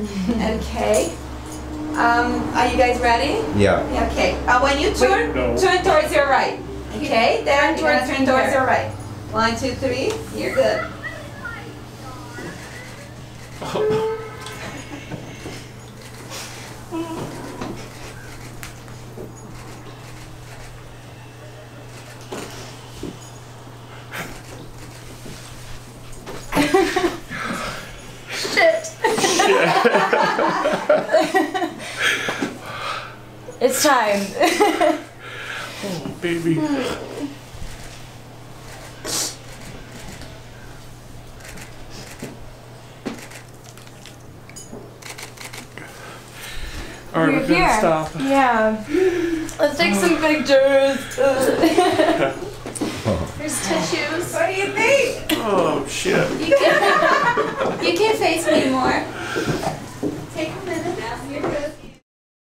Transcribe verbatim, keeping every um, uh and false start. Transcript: Okay. Um, are you guys ready? Yeah. Okay. Uh, when you turn, Wait, no. turn towards your right. Okay. Then you turn, turn towards your right. One, two, three. You're good. Shit. It's time. Oh, baby. All right, we're gonna stop. Yeah. Let's take some pictures. There's tissues. What do you think? Oh, shit. You can, you can face me more. Take a minute. You're good.